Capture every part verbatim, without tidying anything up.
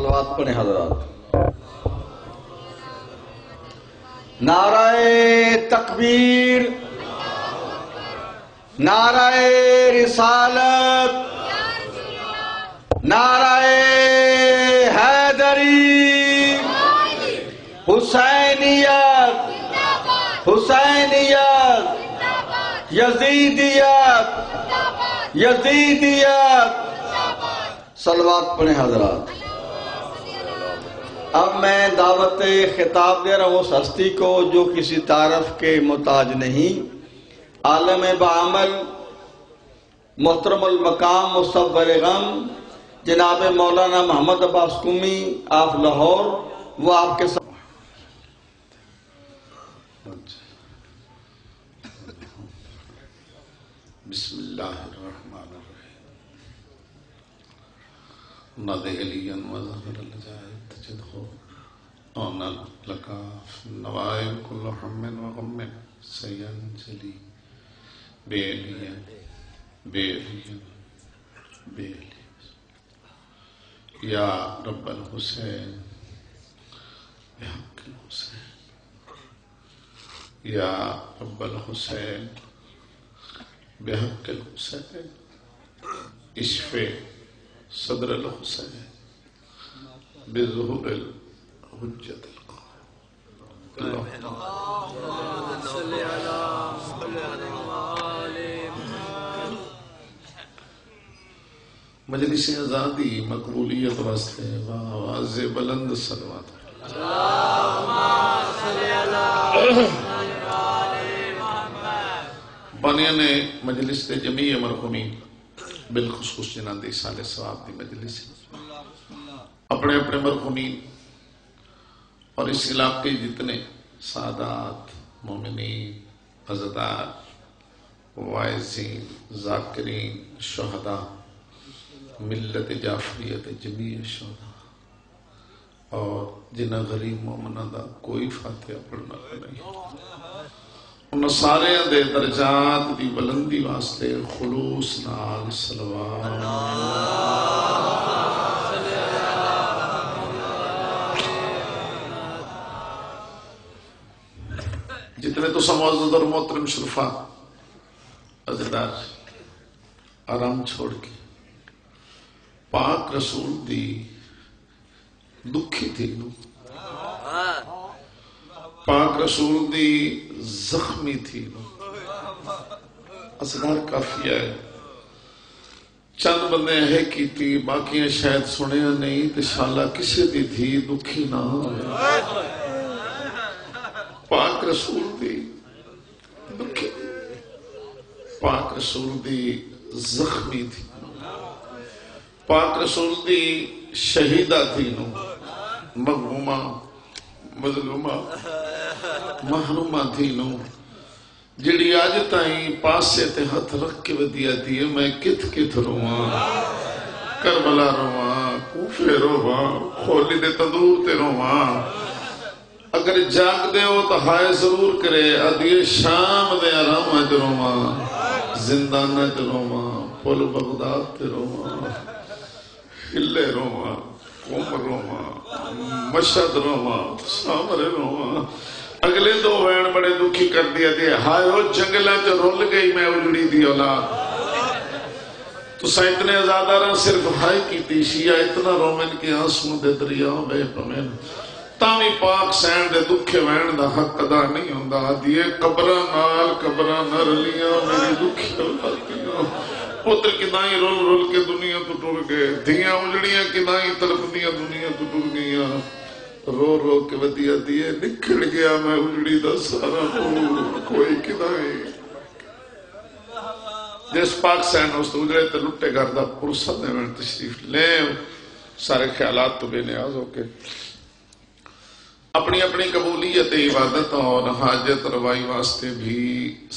सलावत पढ़े हज़रात। नाराए तकबीर, नाराए रिसालत, नाराए हैदरी, हुसैनियत हुसैनियत, यजीदियत यजीदियत। सलवात पढ़े हजरात। अब मैं दावत खिताब दे रहा हूँ उस हस्ती को जो किसी तारफ के मोहताज नहीं, आलम बामल मोहतरमुल मकाम मुसव्वर गम जनाब मौलाना मोहम्मद अब्बास कुमी आप लाहौर, वो आपके साथ। बिस्मिल्लाहिर्रहमानिर्रहीम। नदेलियन वज़हर लजायत तजदो औन लका नवायब कुल हमन व गम सयन जली बेलियन बेलियन बेलियन या रब्बल हुसैन या रब्बल हुसैन या रब्बल हुसैन बेहक़िल हुसैन इश्फ़े सदर अल हुसैन बिज़ुहूर अल हुज्जत अल क़ाइम। मजलिस आज़ादी मक़बूलियत वास्ते आवाज़ बुलंद सलवात। बानिया ने मजलिस के जमीए मरहूमी बिलखसूस जिन्होंने इस साले सवाब की मजलिस अपने अपने मरहूमीन और इस इलाके जितने सादात मोमिनीन अज़दार वाइज़ीन ज़ाकिरीन शहदा मिलत जाफरियत जमीए शहदा और जिन्हें गरीब मोमना का कोई फातिहा पढ़ना नहीं, उन सारे दे दर्जात की बुलंदी वास्ते खुलूस नाल सलवात। जितने तो समाज और मोहतरम शरफा अजदार आराम छोड़ के पाक रसूल दी दुखी थी नू पाक रसूल दी जख्मी थी असदार काफी है। चंद बंदे है की थी बाकी शायद सुने नहीं तो शाला किसी दी थी दुखी ना हो पाक रसूल दी दुखी पाक रसूल दी जख्मी थी पाक रसूल दी शहीदा थी मगमूमा मजलूमा महरूमा थी जिड़ी अज ताई पासे ते हथ रख के वदिया दी है। मैं कित कित रोवां, करबला रोवां, कूफे रोवां, खोली दे तंदूर ते रोवां। अगर जाग दे हो तो हाय जरूर करे अदिए शाम दे आराम च रोवां, जिंदाना च रोवां, पुल बगदाद ते रोवां, हिले रोवां, कोम रोवां, मशद रोवां, सामरे रोवां। अगले दो वैन बड़े दुखी कर दिया थे हाय वो जंगलों च रुल गई मैं उजड़ी दी औलाद। तुसा इतने आजादारा सिर्फ हाय की शिया इतना रोमन के आंसू दे दरिया बह पवे तावी पाक सैन दे दुखे वैन दा हक अदा नहीं हुंदा। दिए कबरां नाल कबरां न रलियां मेरी दुखी औलादियां पुत्र किदाई रुल रुल के दुनिया तो टुर गए, धियां उजड़ियां किदाई तड़पदियां दुनिया तो टुर गईयां, रो रो के वदिया दिए निकल गया मैं उजड़ी दा सारा पूर कोई किदाए। जिस पाक सैन उस उजड़े ते लुटे घर दा पुरसा देवण तशरीफ ले सारे ख्यालात तो बेनियाज होके अपनी अपनी कबूलियत इबादत और हाजत रवाई वास्ते भी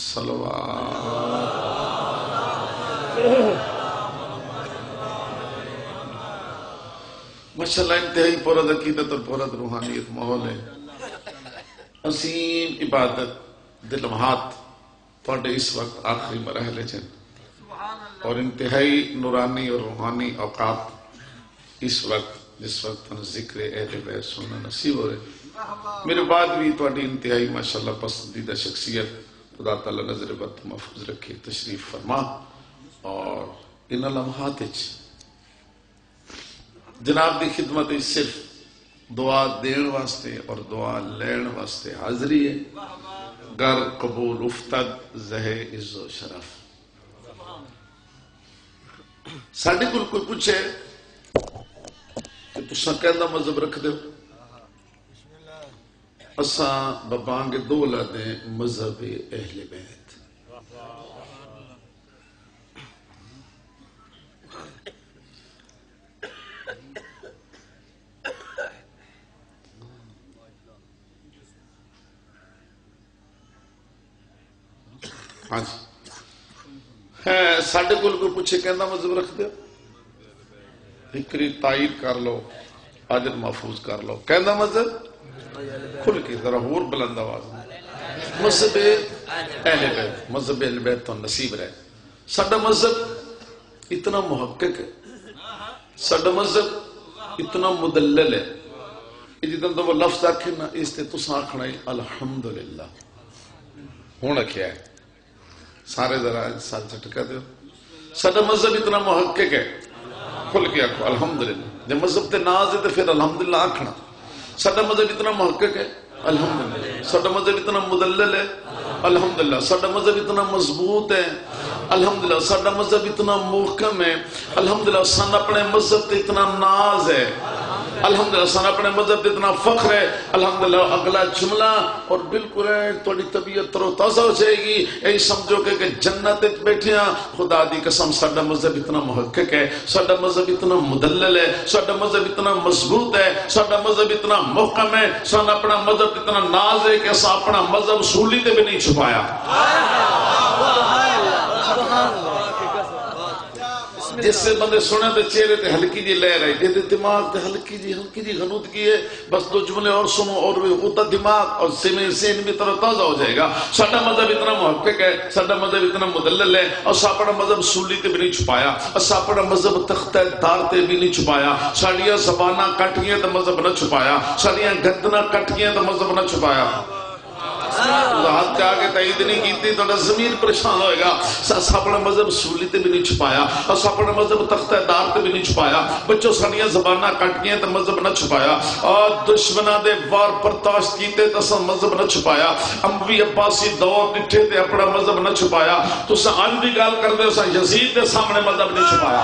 सलवात। माशाअल्लाह इंतहाई पुरद अकीदत और पुरद रूहानियत माहौल है। असीम इबादत दे लम्हात तुहाडे इस वक्त आखिरी मरहले च और इंतहाई नूरानी और रूहानी औकात इस वक्त जिस वक्त जिक्र अहले बैत सुनना नसीब हो रहे। मेरे बाद भी थोड़ी इंतहाई माशाल्लाह पसंदीदा शख्सियत, खुदा ताला नजर बद महफूज रखे, तशरीफ फरमा। और इन लम्हात जनाब की खिदमत सिर्फ दुआ देने वास्ते और दुआ लैन वास्ते हाजिरी है। गर कबूल उफ्तद जहे इज्जो शरफ। साढ़े को कोई पूछे तुसा कहना मजहब रख दो, असा बबांगे दो लादे मजहब अहले बैत। हाँ जी, साढ़े को कोई पूछे कहना मजहब रख दो, फिक्री तायद कर लो, आजर महफूज कर लो। कहना मजहब खुल की जरा होर बुलंद आवाज मजहब अहले बैत, मजहब अहले बैत तो नसीब रहे। साडा मजहब इतना मुहक्किक है, साडा मजहब इतना मुदल्लल है। जिदन तो लफ्ज आखे ना इसते तुसा आखना अलहमदुलिल्लाह। हुण आख्या है सारे जरा साल झटका दो। साडा मजहब इतना मुहक्किक है, खुल के आखो अलहमदुलिल्लाह। जब मजहब ते नाज है तो फिर अलहमदुलिल्लाह आखना। साडा मजहब इतना महक्कक है अलहमदुलिल्लाह। साडा मजहब इतना मुदल्लल है अलहमदुलिल्लाह। साडा मजहब इतना मजबूत है अलहमदुलिल्लाह। साडा मजहब इतना मुहकम है अलहमदुलिल्लाह। सन अपने मजहब पे इतना नाज है अलहमदुलिल्लाह। सन अपने मजहब पे इतना फख्र है अलहमदुलिल्लाह। अगला जुमला और बिल्कुल थोड़ी तबीयत तरोताजा हो जाएगी। यही समझो कि जन्नत बैठे खुदा दी कसम। साडा मजहब इतना मुहक्किक है, साडा मजहब इतना मुदल्लल है, साडा मजहब इतना मजबूत है, साडा मजहब इतना मुहकम है। सन अपना मजहब इतना नाज है कि अस अपना मजहब सूली ते भी नहीं छुपाया। जिससे बंदे सुने तो चेहरे ते हल्की जी लहर आई, जिसके दिमाग ते हल्की जी हल्की जी गनूदगी है, बस दो जुमले और सुनो और उता दिमाग और सीने सीन भी तरोताजा हो जाएगा। साडा मजहब इतना मुहक्किक है, साडा मजहब इतना मुदल्लल है, और सापड़ा मजहब सूली ते भी नहीं छुपाया, और सापड़ा मजहब तख्ते दार ते भी नहीं छुपाया। साड़ियां जबाना कटियां तो मजहब न छुपाया, साड़ियां गर्दना कटियां तो मजहब न छुपाया। रात के आगे तईद नहीं की तो जमीन परेशान होएगा। अपना मजहब सूली ते भी नहीं छुपाया और अपना मजहब तख्तेदार ते भी नहीं छुपाया। बच्चों सानिया जबाना काटियां तो मजहब न छुपाया, और दुश्मना दे वार बर्दाश्त कीते तो मजहब न छुपाया। अंबी अब्बासी दौर डिठे ते अपना मजहब न छुपाया। तुस अज भी गल करदे हो यजीद दे सामने मजहब नहीं छुपाया।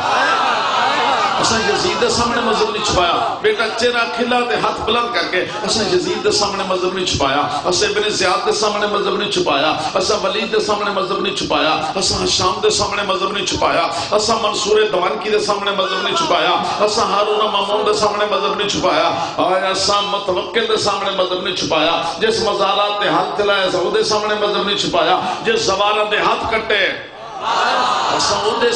असा यजीद सामने मजहब नहीं छुपाया। बेटा चेहरा खिला दे हाथ बुलंद करके असा यजीद सामने मजहब नहीं छुपाया। असा इब्ने ज़ियाद के सामने मजहब नहीं छुपाया। असा वलीद के सामने मजहब नहीं छुपाया। असा हशाम के सामने मजहब नहीं छुपाया। असा मंसूर दवानकी के सामने मजहब नहीं छुपाया। असा हारून मामून के सामने मजहब नहीं छुपाया। और असा मतवक्किल के सामने मजहब नहीं छुपाया। जिस मज़ारात ने हाथ हिलाया उसके सामने मजहब नहीं छुपाया। जिस ज़वारा ने हाथ कटे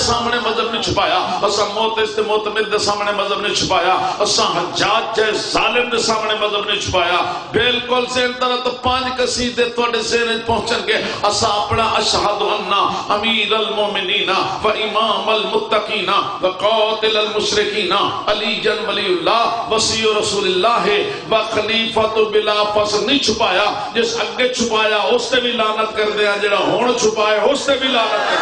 सामने मजहब नहीं छुपाया। असा मौत मोतमिद के सामने मजहब नहीं छुपाया। असा हजाज जालिम के सामने मजहब नहीं छुपाया। बिल्कुल से तरह तो पांच कसीदे थोड़े सेहरे पहुंचेंगे। असा अपना अशहदु अन्ना अमीरुल मोमिनीना व इमामुल मुत्तकीना व कातिलुल मुशरिकीना अली जन वलीउल्लाह वसीयु रसूलुल्लाह व खलीफतु बिला फस नहीं छुपाया। जिस अगे छुपाया उससे भी लानत कर दिया, जेड़ा हुण छुपाया उससे भी लानत कर।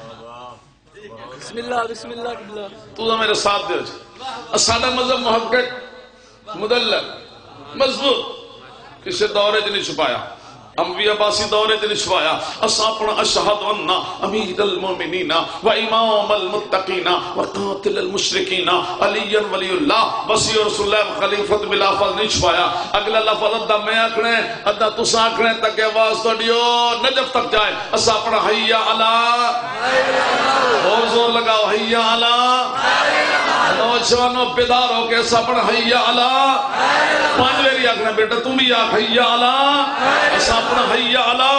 बिस्मिल्लाह बिस्मिल्लाह तू तो मेरे साथ दे। साडा मजहब मुहक्किक, मुदल्लल, मजबूत, किसी दौरे च नहीं छुपाया। अंबिया बासी दौरे च नहीं छुपाया। असा अपना अशहदु अन्ना अमीरुल मोमिनीना व इमामुल मुत्तकीना व कातिलुल मुशरिकीना अली जन वलीउल्लाह वसीयु रसूलुल्लाह खलीफत बिला फज नहीं छुपाया। अगला लफज अदा मैं आखने अदा तुस आखने तक आवाज थोड़ी ओ नजफ तक जाए। असा अपना हैया अला, और जोर लगाओ हैया अला। नौजवानों बेदार हो के सपन हैया अला पांच वेरी आखना बेटा तू भी आ हैया अला सपन हैया अला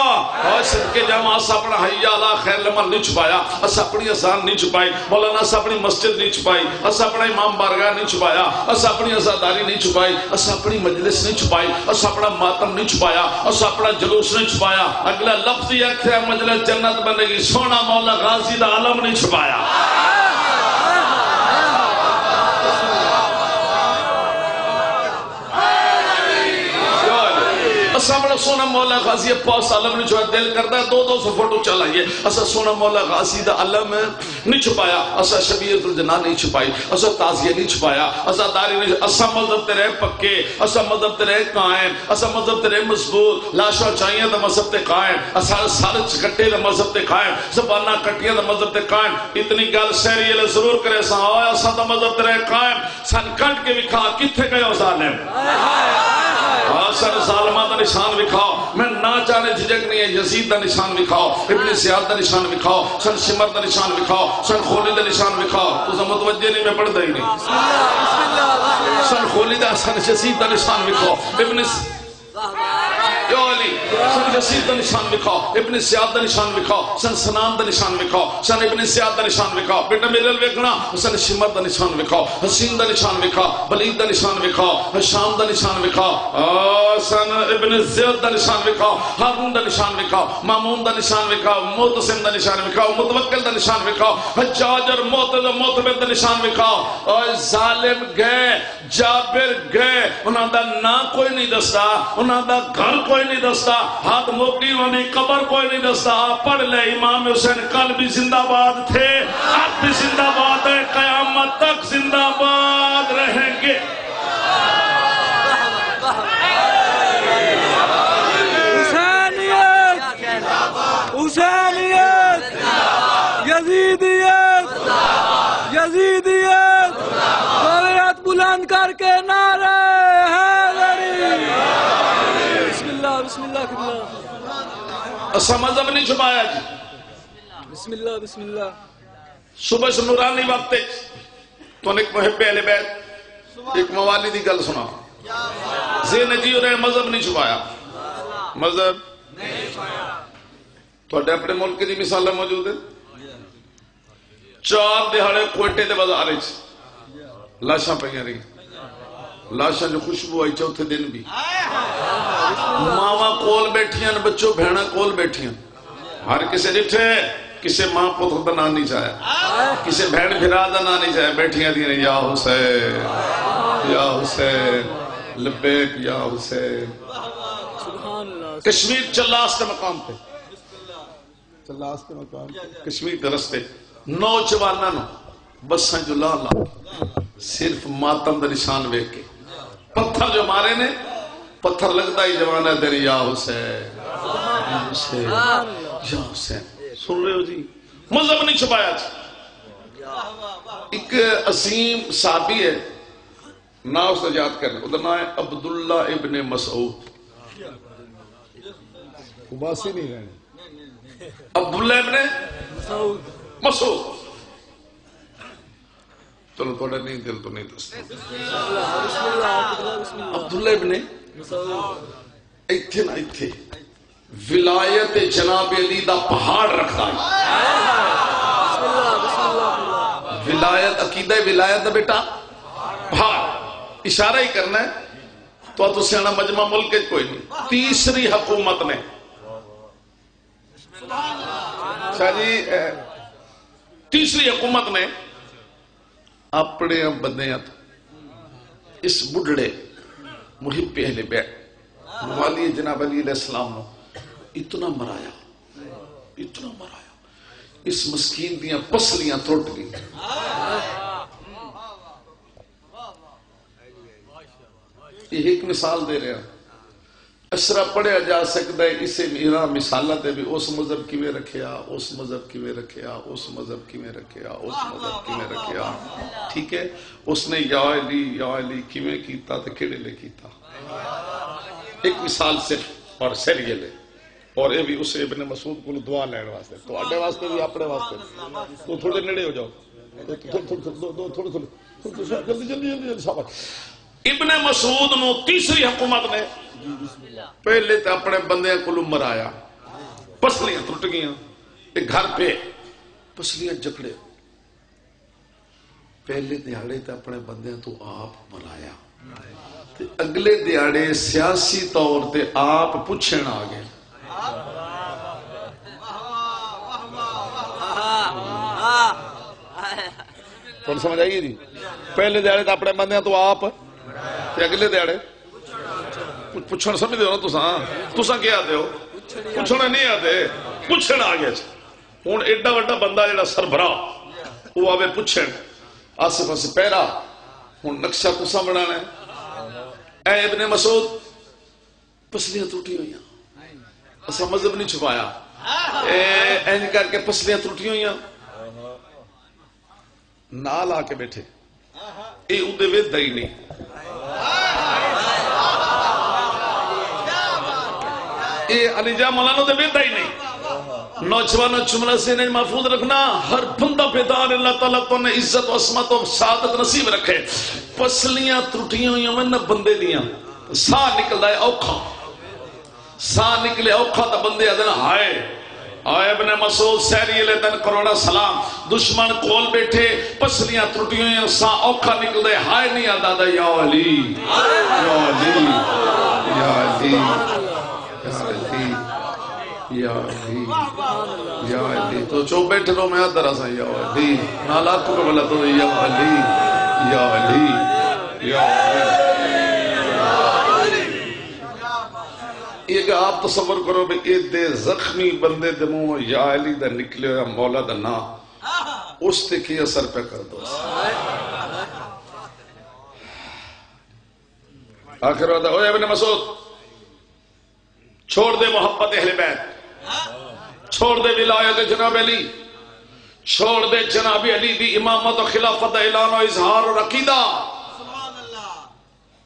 और सबके जमा सपन हैया अला खैर लमन नहीं छुपाया अस अपनी अजान नहीं छुपाई मौलाना अस अपनी मस्जिद नहीं छुपाई अस अपना इमाम बारगाह नहीं छुपाया अस अपनी आजादारी नहीं छुपाई अस अपनी मजलिस नहीं छुपाई अस अपना मातम नहीं छुपाया अस अपना जुलूस नहीं छुपाया। अगला लफ्ज ये है मजलिस जन्नत बनेगी सोना मौला गाजी दा आलम नहीं छुपाया। सामने सोना मौला गाजी पास आलम नहीं छुपाया। दिल करता है दो दो सौ फोटो चलाइए असा सोना मौला गाजी दा आलम नहीं छुपाया असा शबीयतुल जना नहीं छुपाई असा ताजिया नहीं छुपाया असा दारी नहीं असा मजहब तेरे पक्के असा मजहब तेरे कायम असा मजहब तेरे मजबूत लाशा चाहिए दा मजहब ते कायम असा सारे कट्टे दा मजहब ते कायम जबाना कट्टियां दा मजहब ते कायम। इतनी गल शहरी ले जरूर करे सा असा दा मजहब तेरे कायम सन कट के विखा किथे गयो जाने हाय हाय सर सालमा का निशान विखाओ मैं ना जाने झिझक नहीं है यजीद का निशान विखाओ इब्ने सियाद का निशान विखाओ सन सिमर का निशान विखाओ सन खोली का निशान विखाओ तो समतवज्जे नहीं मैं पढ़ता ही नहीं सन खोली का सन यजीद का निशान विखाओ इब्ने सन जसीद का निशान विखाओ इब्ने सियाद का निशान विखाओ सन सनाम का निशान विखाओ सन इब्ने सियाद का निशान विखाओ बेटा मिलल देखना सन शिमर का निशान विखाओ हसीन का निशान विखाओ बलीद का निशान विखाओ हशाम का निशान विखाओ सन इब्ने ज़ियद का निशान विखाओ हारून का निशान विखाओ मामून का निशान विखाओ मोतसिम का निशान विखाओ मुतवक्किल का निशान विखाओ हज्जाज और मोतद मोतबिर का निशान विखाओ और जालिम गए जाबिर गए उन्हां दा ना कोई नहीं दसदा उन्हां दा घर कोई नहीं दसदा हाथ मोटी होनी कबर कोई नहीं दसता। पढ़ ले इमाम हुसैन कल भी जिंदाबाद थे आज भी जिंदाबाद है कयामत तक जिंदाबाद रहेंगे। हुसैनियत हुसैनियत यजीदियत यजीदियत हाथ बुलंद करके नारे असा मजहब नहीं छुपाया जी बिस्मिल्लाह बिस्मिल्लाह सुबह नूरानी वक्त तो एक मुहब्बे अहले बैत एक मवाली की गल सुना जे नजी उन्हें मजहब नहीं छुपाया मजहब थोड़े अपने मुल्क की मिसाल मौजूद है चार दिहाड़े कोयटे के बाजार लाशा पई रही लाशा जो खुशबू आई चौथे दिन भी मावा कोल बैठिया बच्चों भेण कोल बैठिया हर किसी जिथे किसी मां पुत्र का ना नहीं चाहे किसी भैन फिरा का ना नहीं चाहे बैठिया दी या हुसैन या हुसैन लब्बैक या हुसैन। कश्मीर चलास के मकाम पे चलास के मकाम कश्मीर के रस्ते नौजवानों बसा जो ला ला सिर्फ मातम का निशान वेख के पत्थर जो मारे ने पत्थर लगता ही जवान है तेरे या हुसैन या हुसैन या हुसैन सुन रहे हो जी मजहब नहीं छुपाया। एक असीम साहबी है ना उसने याद कर उधर ना है अब्दुल्ला इब्ने मसऊद उबासी नहीं रहने अब्दुल्ला इब्ने मसऊद चलो थोड़ा नहीं दिल तो नहीं दस अब्दुल्ला इब्ने इत्थे ना इत्थे विलायत जनाब अली दा पहाड़ रखता है विलायत अकीदा विलायत दा बेटा पहाड़ इशारा ही करना है तो तुसे आना मजमा मुल्क कोई नहीं तीसरी हुकूमत ने शाह जी तीसरी हुकूमत ने अपने बंदे इस बुढ़े मुहिब्बे अहले बैत वाली जनाब अली अलैहिस्सलाम को इतना मराया इतना मराया इस मस्कीन दियां पसलियां त्रुट गई यह एक मिसाल दे रहा असरा पढ़िया जा सकता है इसे मेरा मिसाला दे भी उस मजहब किवें रखिया उस मजहब किवें रखिया उस मजहब किवें रखिया उस मजहब किवें रखिया ठीक है उसने या अली या अली किवें कीता ते किहड़े ले कीता एक मिसाल सिर्फ और सरियले और यह भी उस इब्ने मसूद को दुआ लैण वास्ते तुहाडे वास्ते भी अपने वास्ते तो थोड़े नेड़े हो जाओ थोड़े थोड़े इब्ने मसूद नू तीसरी हुकूमत ने पहले तो अपने बंदे को मराया, पसलियां टुट गई घर पे, पसलियां जकड़े, पहले दिहाड़े तो अपने बंदे तो आप मराया, अगले दिहाड़े सियासी तौर ते आप पुछण आ गए। तुम समझ आई जी, पहले दिहाड़े तो अपने बंदे तो आप, अगले दिहाड़े पुछण, समझते हो ना तुसा, तुसा क्या आते हो, पुछण नहीं आते, पुछण आ गए। हुण एडा वड्डा बंदा जिहड़ा सरबराह वो आवे पुछण, आसे पासे पैरा, हुण नक्शा तुसा बनाना है। ऐ इब्ने मसूद पसलियां टूटी हुई, असा मजहब नहीं छुपाया, ऐन करके पसलियां टूटी हुई नाल आके बैठे, ये उदे वेदा ही नहीं। ये अलीजा मौलाना तो वेदा ही नहीं। नौजवानों चुमला से नहीं महफूज रखना, हर बंदा बेदार, अल्लाह ताला तो ने इज्जत और असमत और सादत नसीब रखे। पसलियां त्रुटियां हुई मैं ना बंदे दिया, साह निकलता है औखा, साह निकले औखा तो बंदे आदन हाय। इब्ने मसूद सहरी ले तन करोड़ा सलाम, दुश्मन कोल बैठे, पसलियां त्रुटी हुई, साह औखा निकलता है हाय, नहीं आता या अली या अली या अली या अली या अली या अली, तो चुप बैठे रहो, मैं आदर आसा या अली नाला को बोला तो या अली या अली या अली। आप तस्वर करो भी ए जख्मी बंदे दे मुंह या अली दा निकले या मौला दा ना, उसते की असर पे कर दो। आखिर ओए इब्ने मसूद छोड़ दे मोहब्बत अहले बैत, छोड़ दे विलायत जनाब अली, छोड़ दे जनाब अली दी इमामत और खिलाफत ऐलान और इजहार और अकीदा।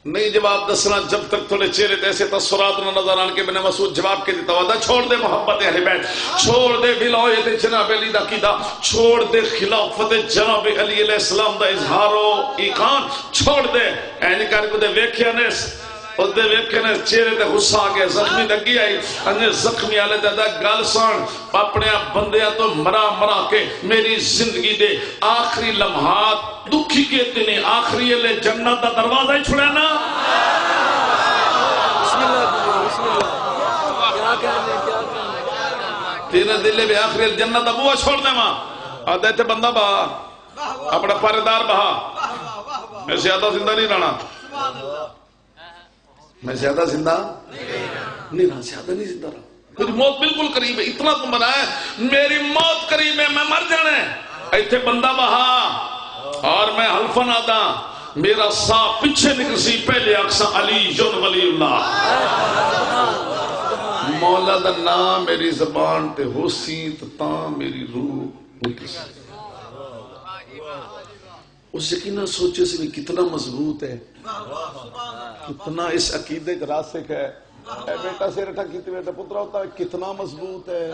नहीं जवाब दसना जब तक थोड़े चेहरे ऐसे तस्वुरात न नजर आने के बिना मसूद जवाब के देता हुआ, छोड़ दे मोहब्बत अहले बैत, छोड़ दे विलायत जनाब अली दा कीदा, छोड़ दे खिलाफत जनाब अली अलैहिस्सलाम दा इजहारो ईकान, छोड़ दे ऐन करके दे वेखिया ने उसदे वेखे ने चेहरे ते गुस्सा आ गया, जख्मी लगी आई, अने जख्मी आले दादा गल सुन, अपने बंदियां तो मरा मरा के मेरी जिंदगी दे आखिरी लम्हात दुखी के तिने आखिरी ले जन्नत दा दरवाजा ही छुड़या ना। तेरे दिल में आखिरी जन्नत दा बुआ छोड़ देवा आदा, इतने बंदा बहा अपना पारेदार बहा, मैं ज्यादा जिंदा नहीं रहना, मैं ज्यादा जिंदा नहीं रहा, ज्यादा नहीं जिंदा रहा, मेरी मौत बिल्कुल करीब है, इतना तो मना है मेरी मौत करीब है, मैं मर जाना है, इतने बंदा बहा और मैं हल्फन आता, मेरा सा पीछे निकल सी पहले अक्सा अली जुन वलीउल्लाह, मौला दा नाम मेरी जबान ते होसी ता मेरी रूह निकल सी। उस यकीन सोचे से भी कितना मजबूत है, कितना इस अकीदे का रासिक है, बेटा से रखा कितने बेटा पुत्रा होता है, कितना मजबूत है,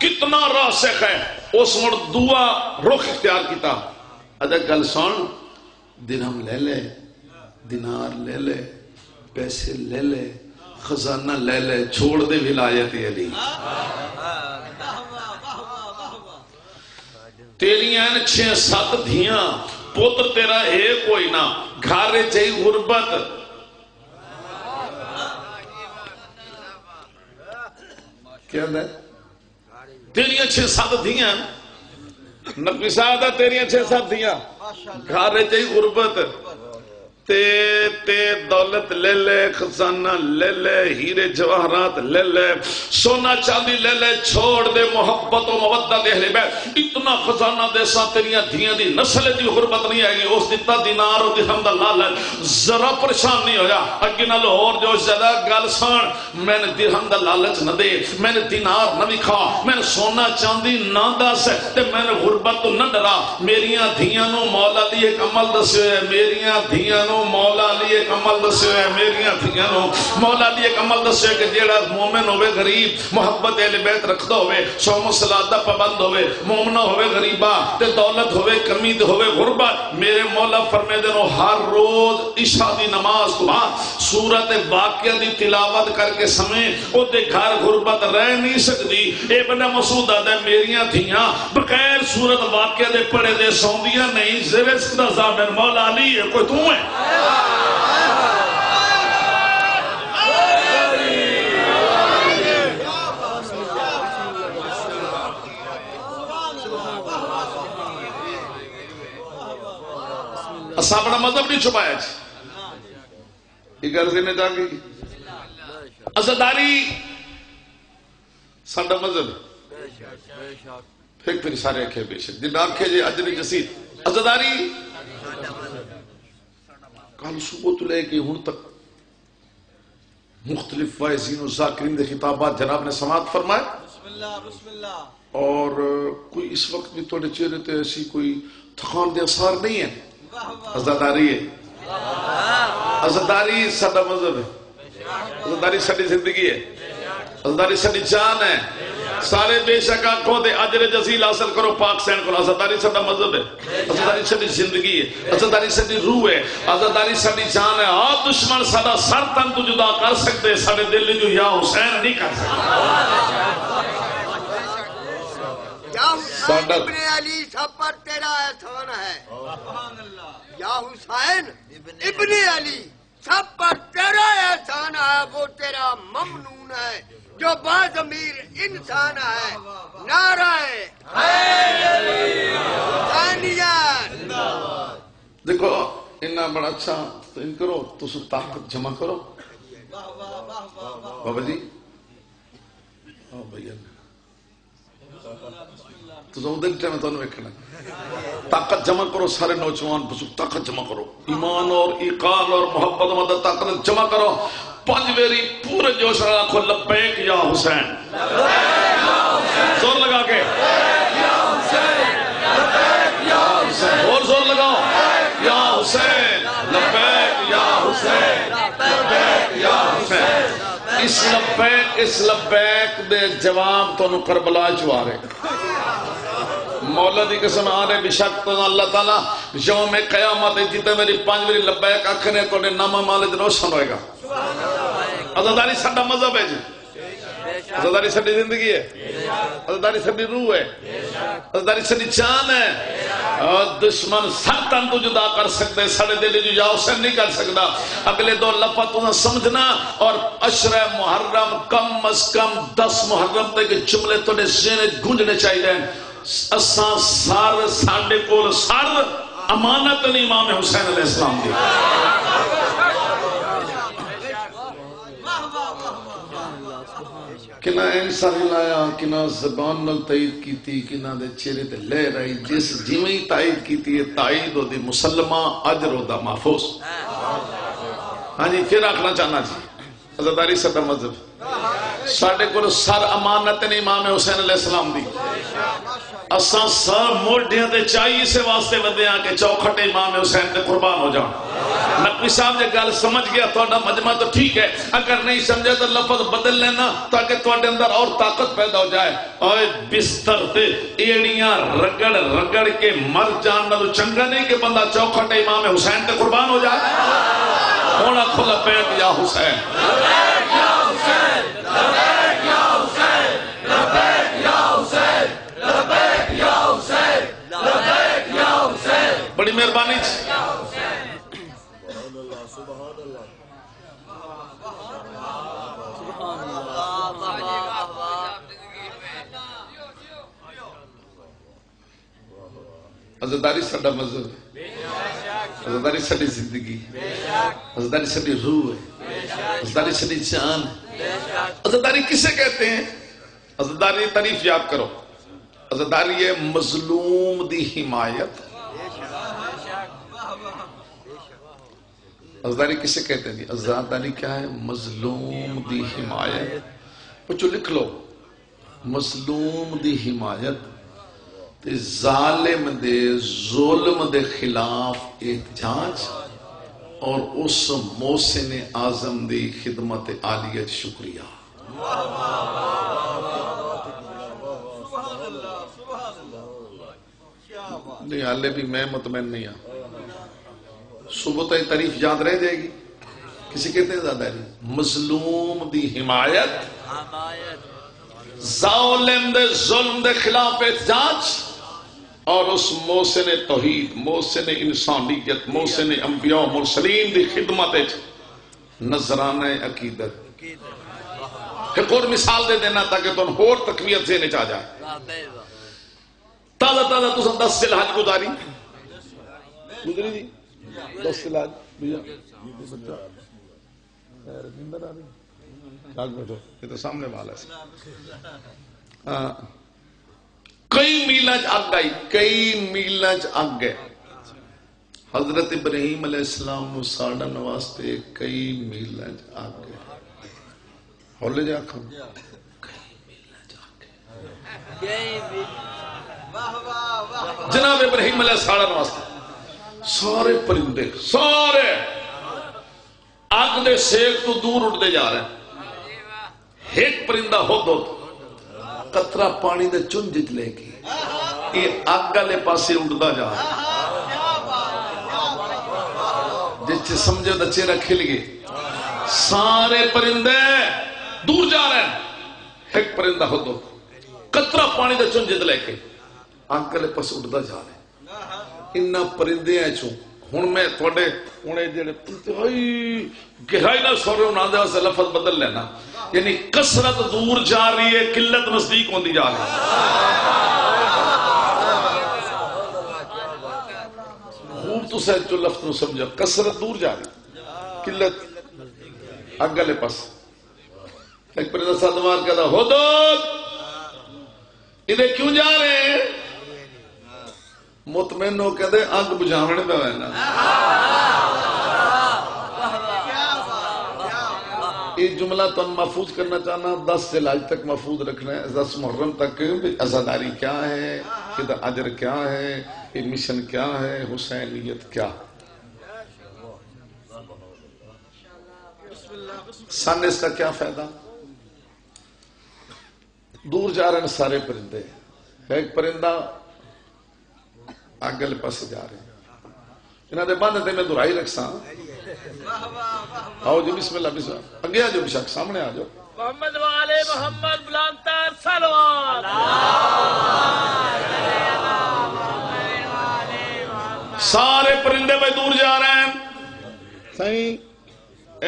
कितना रासिक है, उस मुड़ दुआ रुख इख्तियार किया। अदर गल सुन, दिरहम ले ले, दिनार ले ले, पैसे ले ले, खजाना ले ले, छोड़ दे विलायत अली। तेरिया छे सत धियां, पुत्र तेरा है कोई ना, घर जई गुरबत, क्या तेरिया छे सत धियां, नबी साहब दा तेरिया छे सत धियां, घर जई गुरबत, ते ते दौलत ले ले, खजाना ले ले, हीरे जवाहरात ले ले, सोना चांदी ले ले, छोड़ दे मोहब्बत और मवद्दत अहले बैत, इतना खजाना दे सा तेरियां धीयां दी नस्ल दी गुरबत नहीं आएगी। उस दिता दिनार और दिरहम दा लालच जरा परेशान नहीं होया, अगे नाल होर जोश ज्यादा। गल सुन, मैंने दिरहम दा लालच न दे, मैंने दिनार न विखा, मैंने सोना चांदी ना दस, ते मैंने गुरबत तो न डरा। मेरिया धीयां नूं मौला दी एक अमल दस्यो है, मेरिया धीयां मौला लिए एक अमल दस्से मेरिया धियां नूं मौला दी एक अमल दस्से कि जेड़ा मोमिन होवे गरीब मोहब्बत अहले बैत रखदा होवे सौम सलात दा पाबंद होवे मोमिन होवे गरीबा ते दौलत होवे कमी ते होवे गुरबा मेरे मौला फरमांदे ने हर रोज इशा दी नमाज तो बाद सूरत वाक़िया दी तिलावत करके समय ओदे घर गुरबत रह नहीं सकदी। इब्न मसूद आदा मेरियां थियां बगैर सूरत वाक़िया दे पढ़े दे सौंदियां नहीं रिज़्क़ दा ज़ामिन मौला अली है कोई तू है। असा बड़ा मजहब नहीं छुपाया जी अज़ादारी साडा मजहब फिर फिर सारे आखे बेशक जिन्ना आखे जे अज नहीं जसी अज़ादारी कल सुबह तो लेके हुण तक मुख्तलिफ वाइज़ीन और ज़ाकिरीन के खिताबात जनाब ने समाअत फरमाए और कोई इस वक्त भी थोड़े चेहरे ते ऐसी कोई थकान के आसार नहीं है। अज़ादारी है अज़ादारी साडा मजहब है अज़ादारी साडी जिंदगी है अज़ादारी साडी जान है सारे बेशक आखो ते अजर जज़ील हासिल करो पाकिस्तान को। अज़ादारी साडा मजहब है अज़ादारी साडी जिंदगी है अज़ादारी साडी रूह है अज़ादारी साडी जान है। और दुश्मन साडा सर तन तो जुदा कर सकते साडे दिल नूं या हुसैन नहीं कर सकते। या हुसैन इब्न अली सब पर तेरा एहसान है सुभान अल्लाह या हुसैन इब्ने अली सब पर तेरा एहसान है वो तेरा ममनून है जो बाज़मीर इंसान है। नारा देखो इन्ना बड़ा अच्छा तो इन करो तुस ताकत जमा करो बाबा जी भैया ताकत जमा करो सारे नौजवान बुजुर्ग ताकत जमा करो ईमान और इकान और मोहब्बत मदद ताकत जमा करो पांच बेरी पूरे जोश आखो लब्बैक या हुसैन जोर लगा के और जोर लगाओ या हुसैन लब्बैक या हुसैन लब्बैक या हुसैन। इस लब्बैक इस लब्बैक दे जवाब तुहानू करबला चो आ रहे मौला दी कसम आ रहे बेशक तो अल्लाह ताला यौम क़यामत जिते मेरी पांच मेरी लब्बैक आखने तुहाडे नामा माल रोशन होएगा। अज़ादारी साडा मजहब है जी अज़ादारी साडी जिंदगी है अज़ादारी साडी रूह है अज़ादारी साडी जान है। और दुश्मन सर तन तो जुदा कर सकते साडे दिल जो या हुसैन नहीं कर सकता। अगले दो लफ्ज़ तुम समझना और अशरे मुहर्रम कम अज कम दस मुहर्रम तक जुमले तुहाडे ज़हन च गूंजने चाहिए। असां सर साडे कोल सर अमानत ने इमाम हुसैन अलैहिस्सलाम दी किना इंसान हिलाया किना जबान नाल ताईद कीती किना दे चेहरे ते लहर आई जिस जिवें ही ताईद कीती है ताईद ओदी मुसलमा अजर ओदा महफूज। हां जी फिर आखना चाहना जी अज़ादारी सदा मजहब साडे कोल सर अमानत ने इमाम हुसैन अलैहिस्सलाम दी असा सर मोढ़ियां ते चाई इस वास्ते वदे आ के चौखट इमाम हुसैन ते कुर्बान हो जाओ। नकवी साहब ये गल समझ गया थोड़ा मजमा तो ठीक है अगर नहीं समझा तो लफ्ज बदल लेना ताकि थोड़े अंदर और ताकत पैदा हो जाए। और बिस्तर पे एड़ियां रगड़ रगड़ के मर जाना तो चंगा नहीं कि बंदा चौखट इमाम हुसैन ते कुर्बान हो जाए। होना खुला पैक या हुसैन लबैक या हुसैन लबैक या हुसैन लबैक या हुसैन लबैक या हुसैन लबैक या हुसैन। बड़ी मेहरबानी अज़ादारी साडा मजहब अज़ादारी साडी जिंदगी अज़ादारी साडी रूह है अज़ादारी साडी जान है। अज़ादारी किसे कहते हैं अज़ादारी तारीफ याद करो अज़ादारी है मजलूम दी हिमायत। अज़ादारी किसे कहते हैं अज़ादारी क्या है मजलूम दी हिमायत। बच्चों लिख लो मजलूम दी हिमायत ते जालिम दे जुल्म दे खिलाफ एहतजाज और उस मोहसिन आजम दी खिदमत आलियत शुक्रिया। नहीं हाले भी मैं मुतमैन नहीं हूं। सुबह तक तारीफ याद रह जाएगी। किसी कहते ज्यादा नहीं। मजलूम दी हिमायत, ज़ालिम दे जुल्म दे खिलाफ एहतजाज और उस मोहसिन तौहीद, मोहसिन इंसानियत, मोहसिन अंबिया मुरसलीन की खिदमत नजराना अकीदत। एक और मिसाल दे देना ताकि तुम होर तकवीत से निचा जाए। ताजा ताजा तुम दस जिल हज गुजारी गुजरी जी, दस जिल हज तो सामने वाला है। कई मील अग आई, कई मील अग गए। हजरत इब्राहिम अलैहिस्सलाम साड़न वास्ते कई मील अग गए। हौले जा आखो जनाब इब्राहिम साड़न वास्ते सारे परिंदे सारे अग के सेक तो दूर उठते जा रहे। एक परिंदा हो दो कतरा पानी दे चुंझ च लेके ये अग आले पासे उड़ता जा जिस समझे दा चेहरा खिल गए। सारे परिंदे दूर जा रहे हैं। एक परिंदा हो दो कतरा पानी दे चुंझ च लेके अग आले पासे उड़ता जा रहा। इन्ना परिंदे चो हुण मैं थोड़े हुणे जेड़े गहराई ना सौरे उन्होंने वास्ते लफज बदल लेना। यानी कसरत दूर जा रही है, किल्लत नजदीक होती जा रही है। तो सो लफ्ज समझो, कसरत दूर जा रही, किल्लत अग आले पास। एक पर सदमार कहता हो दो इधर क्यों जा रहे हैं? मुतमैन हो कहते अग बुझावने पे ना ये जुमला तुम महफूज करना चाहना। दस से लाज तक महफूज रखना है। दस मुहर्रम तक आजादारी क्या है, किधर अजर क्या है, ये मिशन क्या है, हुसैनियत क्या। सन इसका क्या फायदा? दूर जा रहे सारे परिंदे। एक परिंदा अगले पास जा रहे इन्होंने बंद थे। मैं दुराई रखसा आओ जी, बिस्मिल्लाह बिस्मिल्लाह अगे आ जाओ, बेशक सामने आ जाओ। मोहम्मद वाले मोहम्मद बुलंदतार सलावत सारे परिंदे पे दूर जा रहे हैं। सही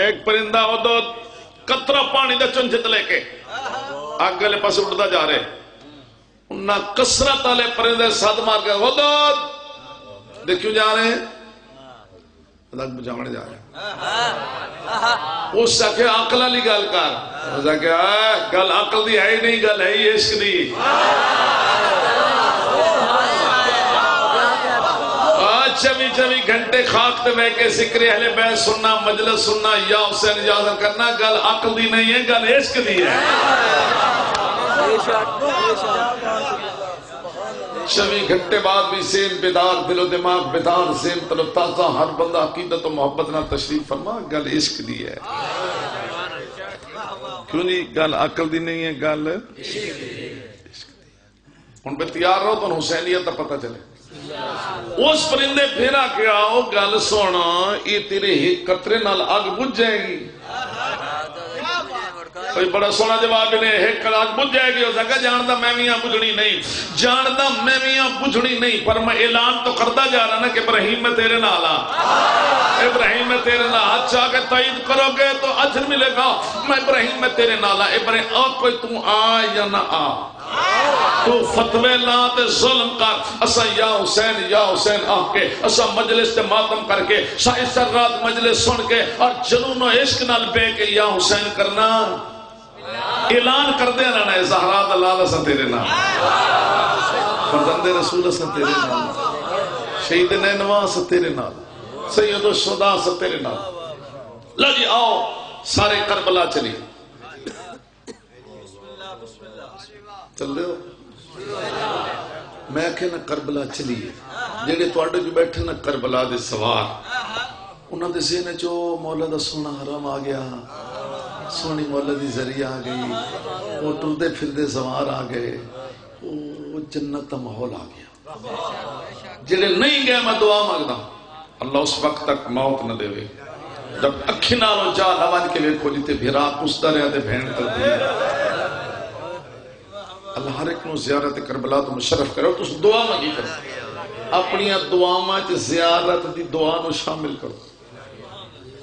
एक परिंदा हो तो कतरा पानी का चुंझित लेके अगले पास उठता जा रहे। उन्ना कसरत आले परिंदे सद मार के वो दो देखियो जा रहे अलग बुझावने जा रहे। उस आके अकल वाली गल कर, उस आके गल अकल दी है ही नहीं, गल है ही इश्क दी। चौबी चौबी घंटे खाक ते बह के जिक्र अहले बैत सुनना, मजलिस सुनना या उससे इजाजत करना। गल अकल दी नहीं है, गल इश्क दी है। चौबीस घंटे बाद भी सेम बेदार, दिलो दिमाग बेदार, सेम तरफ ताजा। हर बंदा अकीदत और मोहब्बत ना तशरीफ फरमा। गल इश्क दी है। क्यों नहीं? गल अकल दी नहीं है, गल हुन पे तैयार रहो तो हुसैनियत का पता चले। उस परिंदे फेरा के आओ गल सुन, ये तेरे कतरे नाल अग बुझ जाएगी। कोई बड़ा सोना जवाब ने अग बुझ जाएगी। हो सका जानता मैं भी बुझनी नहीं, जानता मैं भी बुझनी नहीं, पर मैं ऐलान तो करता जा रहा ना कि इब्राहिम मैं तेरे नाल आ, इब्राहिम मैं तेरे नाल आ। चाहे तईद करोगे तो अजर मिलेगा। मैं इब्राहिम मैं तेरे नाल आ। इब्राहिम और कोई तू आ या ना आ, तू फतवे ला ते जुल्म कर। असा या हुसैन या हुसैन आह के असा मजलिस ते मातम करके साइसर रात मजलिस सुन के और जुनून और इश्क नाल बे के या हुसैन करना। ऐलान कर देना ना जहरा दा लाल असा तेरे नाल, फरजंदे रसूल असा तेरे नाल, शहीद नैनवा असा तेरे नाल, सैयद शुदा असा तेरे नाल। लो जी आओ सारे करबला चलिए। चल रहे हो? मैं आखे ना करबला चलिए। जेडे थोड़े बैठे ना करबला दे सवार उन्होंने सीने चो मौला दा सोना हराम आ गया, सोनी मौला दी जरिया आ गई, वो टुरदे फिरदे सवार आ गए, वो जन्नत का माहौल आ गया। जेड़े नहीं गए मैं दुआ मांगदा अल्लाह उस वक्त तक मौत न देवे जब अखी नालों जा लवज के वेखो जिते भिरा पुसदा रहा ते भेंट करदी। अल्लाह हर एक नु ज़ियारत करबला तो मुशर्रफ करो। तुस दुआ मांगी करो, अपनी दुआवां च ज़ियारत दी दुआ नु शामिल करो।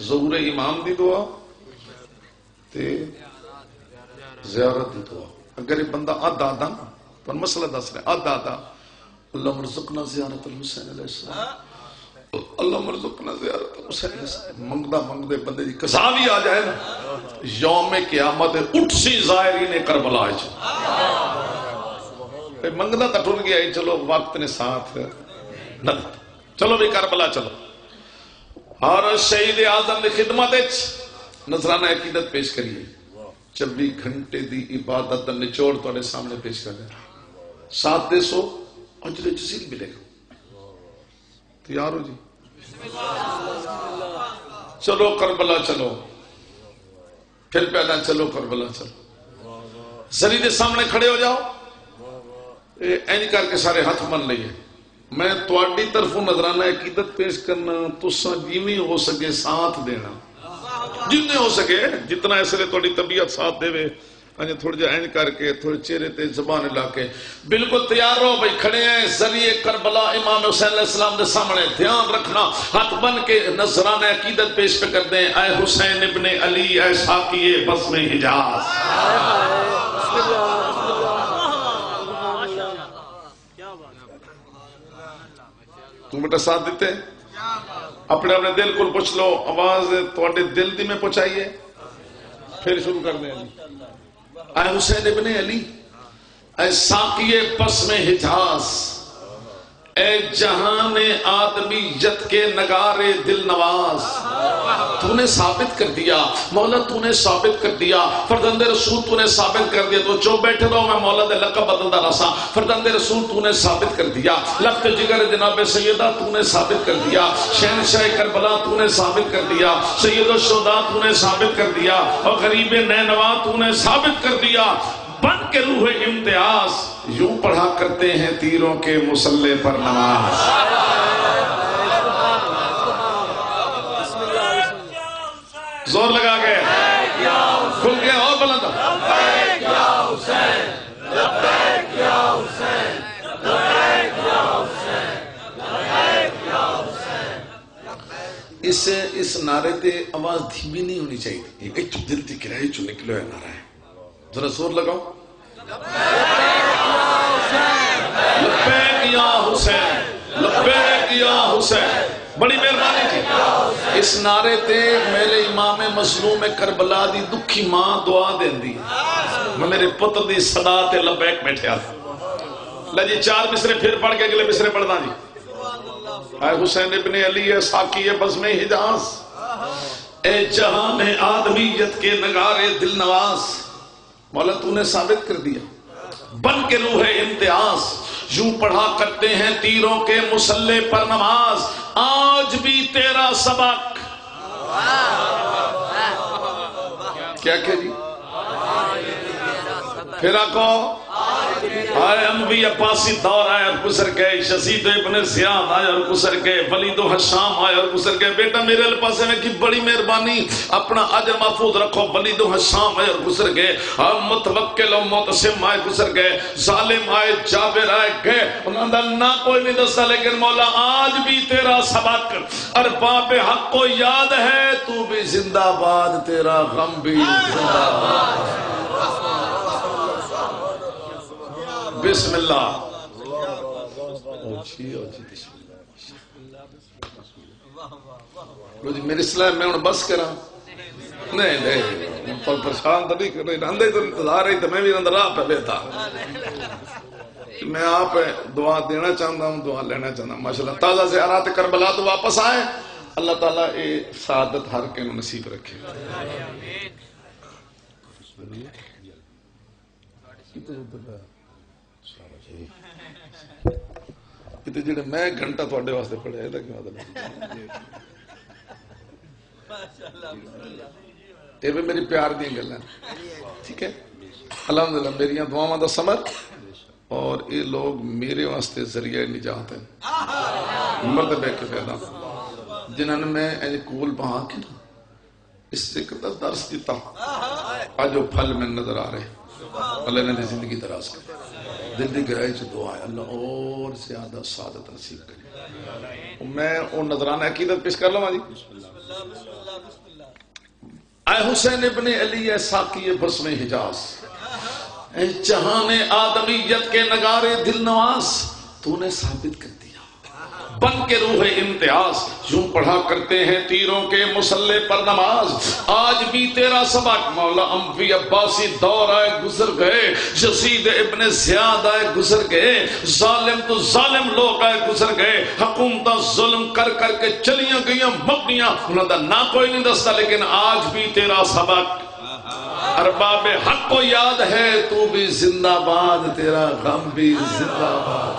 ज़हूर इमाम दी दुआ ते ज़ियारत दी दुआ, अगर ये बंदा आधा आधा ना पर मसला दस रहा आधा आधा। अल्लाहुम्मा रज़ुक़ना ज़ियारतल हुसैन अलैहिस्सलाम, अल्लाहुम्मा रज़ुक़ना ज़ियारतल हुसैन अलैहिस्सलाम। मंगदा मंगदे बंदे दी कज़ा भी आ जाए ना, यौमे क़यामत उठसी ज़ायरीने करबला च। ते मंगदा तां टुर गया, चलो वक्त ने साथ ना दित्ता, चलो भी करबला चलो। हर शहीद आज़म दी खिदमत नजराना अकीदत पेश करिए। चौबीस घंटे की इबादत का निचोड़ तुहाडे सामने पेश कर दिया। सात दे सौ अजर जज़ील मिलेगा। तैयार हो जी? चलो करबला चलो, फिर पैदा चलो करबला चलो। जरी के सामने खड़े हो जाओ, इंज करके सारे हाथ मन लिए। मैं तुहाडी तरफों नजराना अकीदत पेश करना, तुसा जिवें हो सके साथ देना, जितने हो सके जितना इसलिए थोड़ी तबीयत साथ देवे। थोड़ा जा एंड करके थोड़े चेहरे ते जबान ला के बिल्कुल तैयार रहो भाई। खड़े हैं जरिए करबला इमाम हुसैन अलैहिस्सलाम के सामने। ध्यान रखना, हाथ बन के नजराना अकीदत पेश पे कर दें। ऐ हुसैन इब्ने अली, ऐ साकी बज़्म हिजाज़। तुम बेटा साथ देते, अपने अपने दिल को पूछ लो। आवाज थोड़े दिल दी में पहुंचाइए, फिर शुरू कर दें। आए हुसैन इब्ने अली, ऐ साक़िए बज़्म हिजाज़, ऐ जहान आदमीयत के नगारे दिल नवाज। तूने साबित कर दिया मौला, तूने साबित कर दिया फरदंदे रसूल, तूने साबित कर दिया। तो जो बैठे रहो मैं मौला दे लक़ब बदलदा रसा। फरदंदे रसूल तूने साबित कर दिया, लफ्ज़ जिगर जनाब सैयदा तूने साबित कर दिया, शहनशाह करबला तूने साबित कर दिया, सैयदो शुहदा तूने साबित कर दिया, और गरीब नैनवा तूने साबित कर दिया। बन के रूहे इम्तियाज यूं पढ़ा करते हैं तीरों के मुसल्ले पर नमाज। जोर लगा के खुल गया और बुलंद। इस इस नारे की आवाज धीमी नहीं होनी चाहिए। एक दिल की किराए चो निकलो है नारा है, जरा जोर लगाओ। लब्बैक या हुसैन, लब्बैक या हुसैन। बड़ी मेहरबानी थी। इस नारे ते मेरे इमाम मज़लूम करबला दी दुखी मां दुआ देंदी, मैं मेरे पुत्र दी सदा ते लब्बैक बैठा। ला जी चार मिसरे फिर पढ़ के अगले मिसरे पढ़दा जी। आए हुसैन इब्ने अली, है साक़िए बज़्म हिजाज़, ए जहान आदमीयत के नगारे दिल नवाज। मौला तूने साबित कर दिया, बन के रूह है इम्तियाज यूं पढ़ा करते हैं तीरों के मुसल्ले पर नमाज। आज भी तेरा सबक क्या क्या जी? फिर आको आए अम्बी अब्बासी दौर आए और गुजर गए, शसीद इब्ने ज़ियाद आए और गुजर गए, वलीद हशाम आए और गुजर गए। बेटा मेरे अल्पासे में की बड़ी मेहरबानी, अपना अजर महफूज रखो। वलीद हशाम आए और गुजर गए, मुतवक्किल और मुतसिम आए गुजर गए, जालिम आए जाबिर आए गए। उन्होंने ना कोई नहीं दसा, लेकिन मौला आज भी तेरा सबक। अरबाब हक को याद है तू भी जिंदाबाद, तेरा गम भी जिंदाबाद। बिस्मिल्लाह। मेरे सलाह मैं हूं बस करा नहीं नहीं परेशान तो नहीं कर, इंतजार ही तो मैं भी अंदर आप लेता। मैं आप दुआ देना चाहता हूँ, दुआ लेना चाहता। माशाल्लाह ताज़ा ज़ियारत करबला तो वापस आए, अल्लाह ताला ए सादत हर के नसीब रखे। मैं घंटा थोड़े वास्ते पढ़िया, ये भी मेरी प्यार दी गल्लां ठीक है। अलहमदुलिल्लाह मेरिया दुआवां दा समर और ये लोग मेरे वास्ते जरिया निजात है मर्द बैठ के पैदा जिन्होंने मैं ऐसे कोल बहा के ना इससे कदर दर्श दिता आज वो फल में नजर आ रहे। अल्लाह ने जिंदगी दराज कर दिल की गहराई से दुआ है अल्लाह और ज्यादा सादत नसीब करे। मैं वो नजराना अकीदत पेश कर लवा जी। आए हुसैन इब्ने अली है साकी बसमे हिजाज जहाने आदमियत के नगारे दिल नवाज तूने साबित कर दिया बन के रूह इम्तियाज। यूं पढ़ा करते हैं तीरों के मुसल्ले पर नमाज आज भी तेरा सबक मौला अम्फी अब्बासी दौर आए गुजर गए यजीद इब्ने ज़ियाद आए गुजर गए जालिम तो जालिम लोग आए गुजर गए हुकूमत जुल्म कर करके चलिया गई मबनियां उन्होंने ना कोई नहीं दसता लेकिन आज भी तेरा सबक अरबाबे हक को याद है तू भी जिंदाबाद तेरा गम भी जिंदाबाद।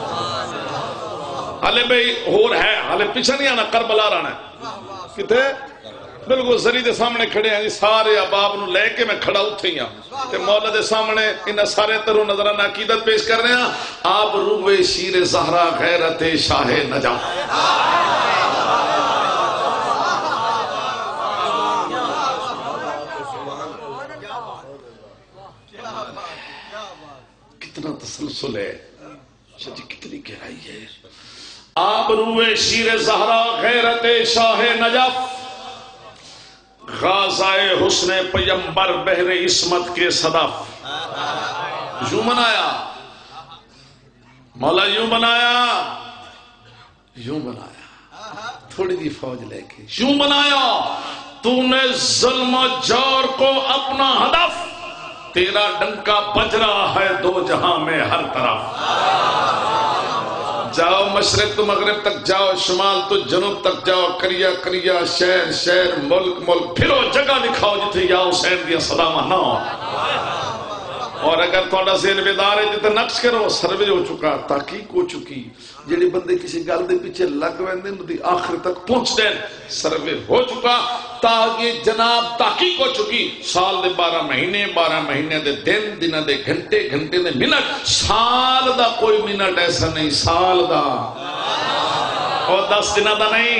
हले भाई होर है हले पीछे नहीं आना करबला रहना कितने बिल्कुल जरी के सामने खड़े हैं जी सारे अबाब नूं लेके मैं खड़ा उठे ही हाँ मौला के सामने इन्हें सारे तरो नजराना अकीदत पेश कर रहे हैं। आप रूबे शीर ज़हरा गैरत शाह नजा कितना तसलसल है सच्ची कितनी गहराई है। आप रूए शीर ज़हरा गैरते शाह नजफ ग़ाज़ाए हुस्ने पैगंबर बहरे इस्मत के सदफ यूं बनाया मौला यूं बनाया यूं बनाया थोड़ी सी फौज लेके यूं बनाया तूने जुल्म जौर को अपना हदफ तेरा डंका बज रहा है दो जहां में हर तरफ। जाओ मशरक तो मगरब तक जाओ शुमाल तो जनूब तक जाओ करिया करिया शहर शहर मुल्क मुल्क फिरो जगह दिखाओ जिथे या हुसैन दिया सलामा ना हो। और अगर थोड़ा जेहन बेदार है जिथे नक्श करो सर्वे हो चुका तहकीक हो चुकी जेडे बंदे किसी गल के पीछे लग पी आखिर तक पहुंचते सर्वे हो चुका ताकि जनाब तहकीक हो चुकी साल दे बारह महीने बारह महीने दे दिन दिना दे घंटे घंटे दे मिनट साल दा कोई मिनट ऐसा नहीं साल दा और दस दिन का नहीं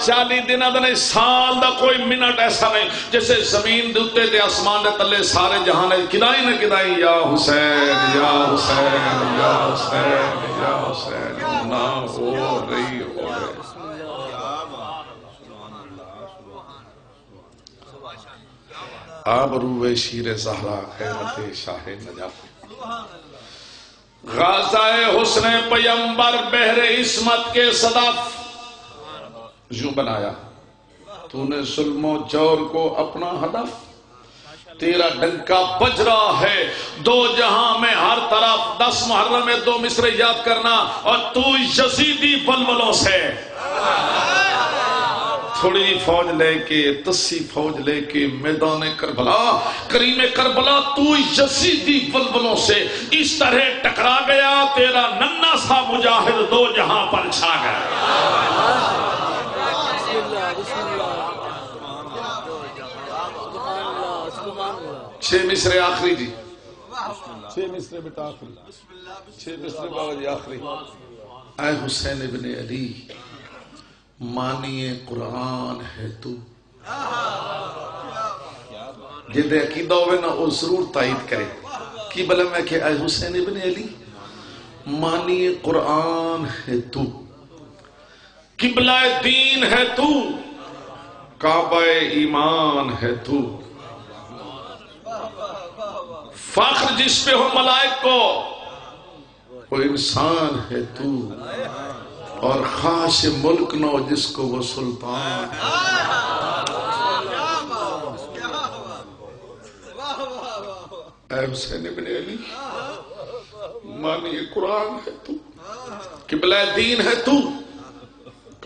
चालीस दिन का नहीं साल का कोई मिनट ऐसा नहीं जैसे जमीन के उत्ते ते आसमान के तले सारे जहान ने किदाई ना किदाई या हुसैन या हुसैन या हुसैन या हुसैन ना हो रही हो रही आब रूवे शीरे ज़हरा ग़ैरते शाह नजफ़ ग़ाज़ाए हुस्ने पैगंबर बहरे इस्मत के सदफ यूं बनाया तूने जुल्मो जौर को अपना हदफ तेरा डंका बज रहा है दो जहां में हर तरफ। दस मुहर्रम में दो मिसरे याद करना और तू यज़ीदी बलबलों से थोड़ी फौज लेके तस्सी फौज लेके मैदान करबला करीम करबला तू यज़ीदी बलबलों से इस तरह टकरा गया तेरा नन्ना सा मुजाहिद दो जहां पर छा गया। छह मिसरे आखिरी जी छह मिसरे बेटा आखिरी छह मिसरे बाबा जी आखिरी। आए हुसैन इब्ने अली मानिए कुरान है तू जिदे अकीदा होवे ना वो जरूर तायद करे कि भला मैं के आए हुसैन इब्ने अली मानिए कुरान है तू किबला दीन है तू काबा ईमान है तू फख्र जिस पे हो मलाइक को वो इंसान है तू और खास मुल्क न हो जिसको वो सुल्तान है। ऐ हुसैन इब्ने अली मानिए कुरान है तू किबला दीन है तू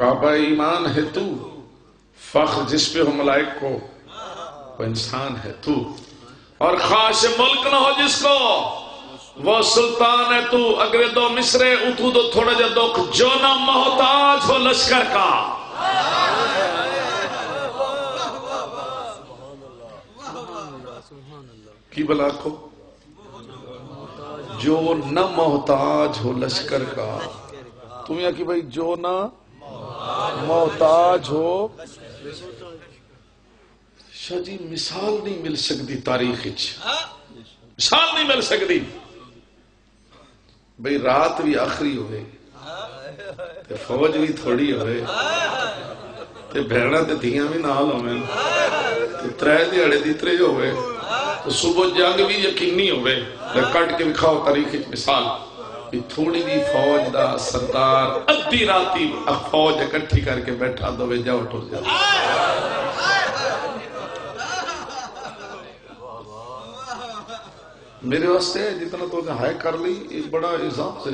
काबा ईमान है तू फख्र जिस पे हो मलाइक को वो इंसान है तू और खास मुल्क न हो जिसको वो सुल्तान है तू। अगले दो मिसरे उठू तो थोड़ा जा दुख जो ना मोहताज हो लश्कर का की भला खो जो न मोहताज हो लश्कर का, तुम यहाँ की भाई जो न मोहताज हो। शाह जी मिसाल नहीं मिल सकती, तारीख मिसाल नहीं मिल सकती। भाई रात भी आखिरी होए, फौज भी थोड़ी होए, भैणा ते धियां भी नाल होवें, त्रै दिहाड़े दी त्रे होवे, तो सुबह जंग भी यकीनी होवे। कट के विखाओ तारीख मिसाल, थोड़ी दी फौज दा सरदार अद्धी राती फौज इकट्ठी करके बैठा दो, जाओ टुर जाओ। मेरे वास्ते जितना तो हाय कर ली, एक बड़ा इल्जाम से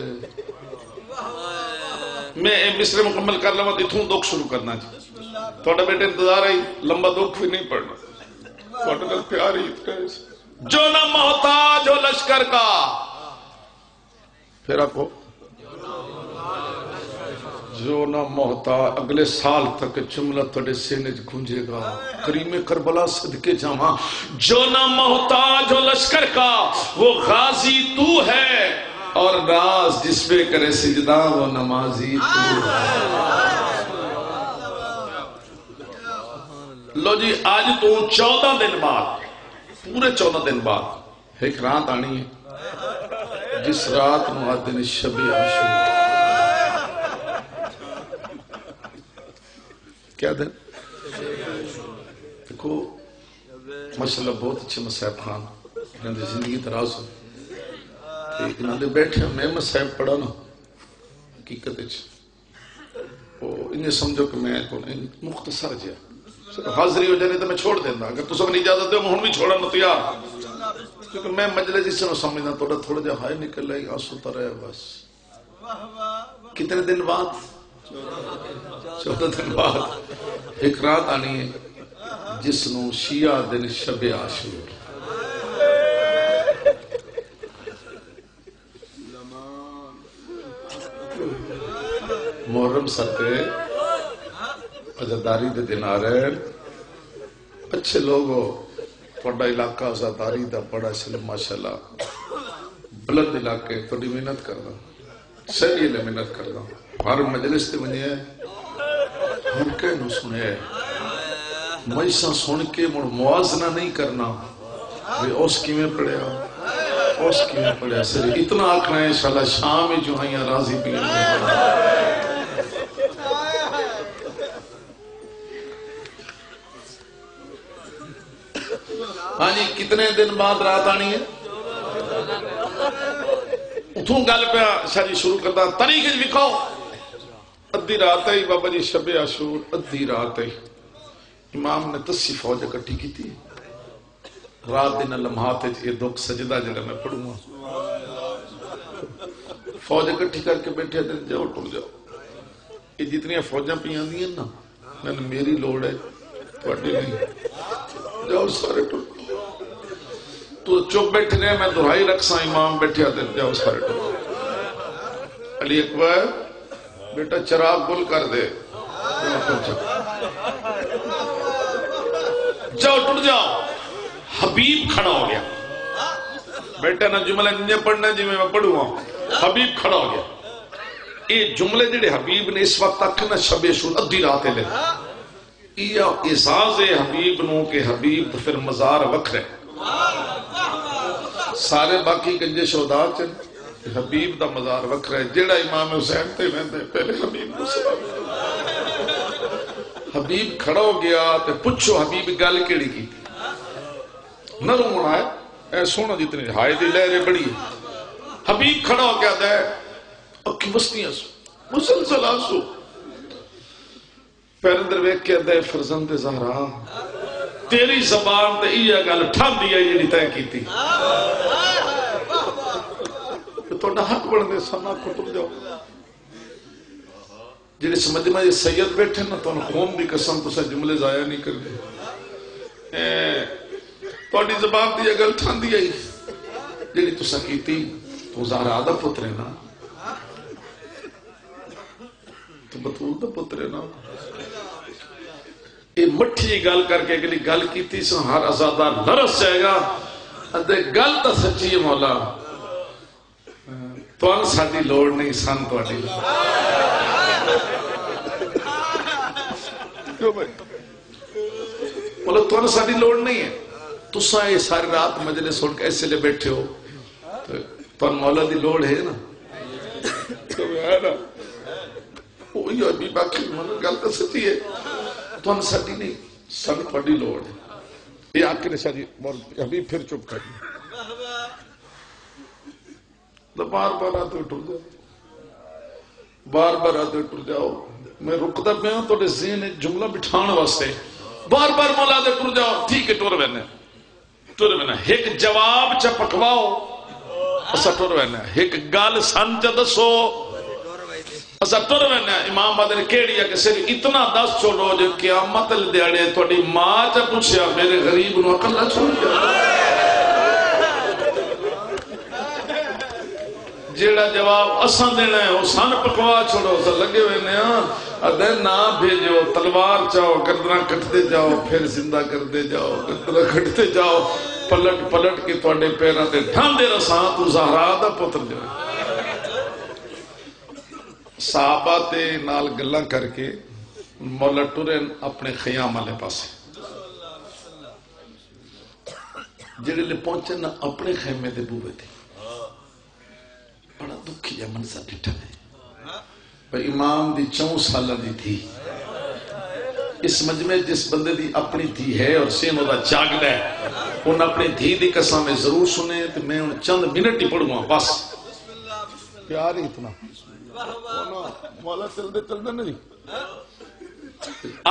मैं मिसरे मुकम्मल कर लवा, इथों दुख शुरू करना जी। थोड़ा बेटे इंतजार आई, लंबा दुख भी नहीं पड़ना, थोड़े नाल प्यार ही इतना। जो ना मोहताज हो लश्कर का, फिर आपको जो ना मोहताज। अगले साल तक जुमला थोड़े सीने गूंजेगा, करीमे करबला सदके जामा। जो ना मोहताज हो लश्कर का, वो गाजी तू है, और राज जिसपे करे सिजदा वो नमाजी तू है। लो जी, आज तो चौदह दिन बाद, पूरे चौदह दिन बाद एक रात आनी है, जिस रात में आते हैं शबे आशूरा। क्या दिन देखो, माशाल्लाह बहुत अच्छे मसैब खान जिंदगी दराज हो बैठे। मैं मसैब पढ़ा ना, हकीकत इन्हें समझो कि मैं तो मुख्तसर जहा हाजरी हो जाने तो मैं छोड़ देना। अगर तुम अपनी इजाजत दो, हम भी छोड़ा ना तैयार, क्योंकि मैं मजलिस इस समझना। थोड़ा थोड़ा जहा हाय निकल आई, आंसू तर है बस। कितने दिन बाद? चौदह दिन बाद एक रात आनी है, जिसनों शिया दिन शबे आशूर। मुहर्रम सते आजादारी दे दिन आ रहे। अच्छे लोग हो, थोड़ा इलाका आजादारी का बड़ा माशाल्लाह बुलंद इलाके। थोड़ी मेहनत करना, सही मेहनत करना। हर मजलिस ते वने हर कहनु सुने मैसा सुन के मुड़ मुआजना नहीं करना। उस किवें पढ़िया, उस किवें पढ़िया, सिर्फ इतना आखना है इंशाल्लाह शाम ही जो आइया राजी पी। हाँ जी, कितने दिन बाद रात आनी है? उतों गल पे शाह जी शुरू करता, तारीख विखाओ। अद्धी रात आई बाबा जी शबे आशूर, अद्धी रात आई। इमाम ने दसी फौज इकट्ठी की थी। रात दिन लम्हात ये दुख सजदा जरा मैं पढ़ूंगा। फौज इकट्ठी करके बैठे दिन, जाओ टुर जाओ। ये जितनी फौजा पी आदि ना, मैंने मेरी लोड़ है, थोड़ी नहीं, जाओ सारे टुर। तू चुप बैठे ने, मैं दुहाई रखसा, इमाम बैठे दिन, जाओ सारे टुर। अली अकबर बेटा चिराग गुल कर दे, जाओ टुट जाओ। हबीब खड़ा हो गया। बेटा ना जुमला इंजे पढ़ना जिम्मे मैं पढ़ूंगा। हबीब खड़ा हो गया। ये जुमले जेडे हबीब ने इस वक्त तक ना शबे शुरू अद्धी रात ले एहसास है हबीब नो के हबीब तो फिर मजार वखरे। सारे बाकी गंजे शोदार च हबीब का मजार वखरा है। जेड़ा इमाम हुसैन ते रहंदे पहले हबीब नु सलाम। हबीब खड़ा हो गया ते पुछो हबीब गल केड़ी की। नरम होना है ए सोना, जितनी हाय दी लहरें बड़ी। हबीब खड़ा हो गया दे अखी बस्तियां सो मुसलसला सो पैरंदर वेख के दे फरजंद ज़हरा तेरी जबान ते इया गल ठांदी है जेड़ी तय कीती। तोड़ा हक बनदे सना कुटुब जाओ। जेड़े समझमा ये सैयद बैठे ना, तो कौम दी कसम तुसा जुमले जाया नहीं करदे। ए तोड़ी जबान दी ये गल ठांदी है जेड़ी तुसा कीती। तू ज़हरा दा पुत्र है ना, तू बतूल दा पुत्र है ना, ये मिठी गल करके अगली गल की हर आजादा नरस जाएगा गल तो सच्ची है मौला तुम साड़ी लोड़ नहीं सन तुहाडी मौला तुम साड़ी लोड़ नहीं है तुसा ये सारी रात मजले सुन के इसलिए बैठे हो तो मौला की लोड़ है ना बाकी गल तो सच्ची है तुम साड़ी नहीं सन थोड़ी लोड़ है ये आपके नशा जी अभी फिर चुप कर बार बार आते टुर जाओ बार बार आते टुर जाओ मैं रुकता पे हूं तो जीन जुमला बिठाने वास्ते बार बार मौला दे टुर जाओ ठीक है टुर वैने टुर वैना एक जवाब च पकवाओ असा टुर वैना एक गल सन च दसो इमाम के सिर्फ इतना दस छोड़ो जो कियामत दिहाड़े थोड़ी मां च पूछया मेरे गरीब नु अकला छोड़ जेड़ा जवाब असा देना है वो सन पकवा छोड़ो लगे हुए ने अदे ना भेजो तलवार चाओ गर्दना कटते जाओ फिर जिंदा करते जाओ गर्दना कटते जाओ पलट पलट के थोड़े पैरों से ढांदे रसा तू ज़हरा दा पुत्र जो साहबा ते नाल गल्ला करके मौला टुरन अपने खयाम वाले पासे जेड़े पहुंचे ना अपने खेमे दे बूहे ते बड़ा दुखी है मनसा डिठा है पर इमाम दी चौं साल दी थी इस मजमे जिस बंदे दी अपनी थी है और सेम ओदा जागदा है उन अपनी थी दी कसम जरूर सुने ते मैं हुन चंद मिनट ही पढ़ूंगा बस प्यार इतना मौला चलते चलते नहीं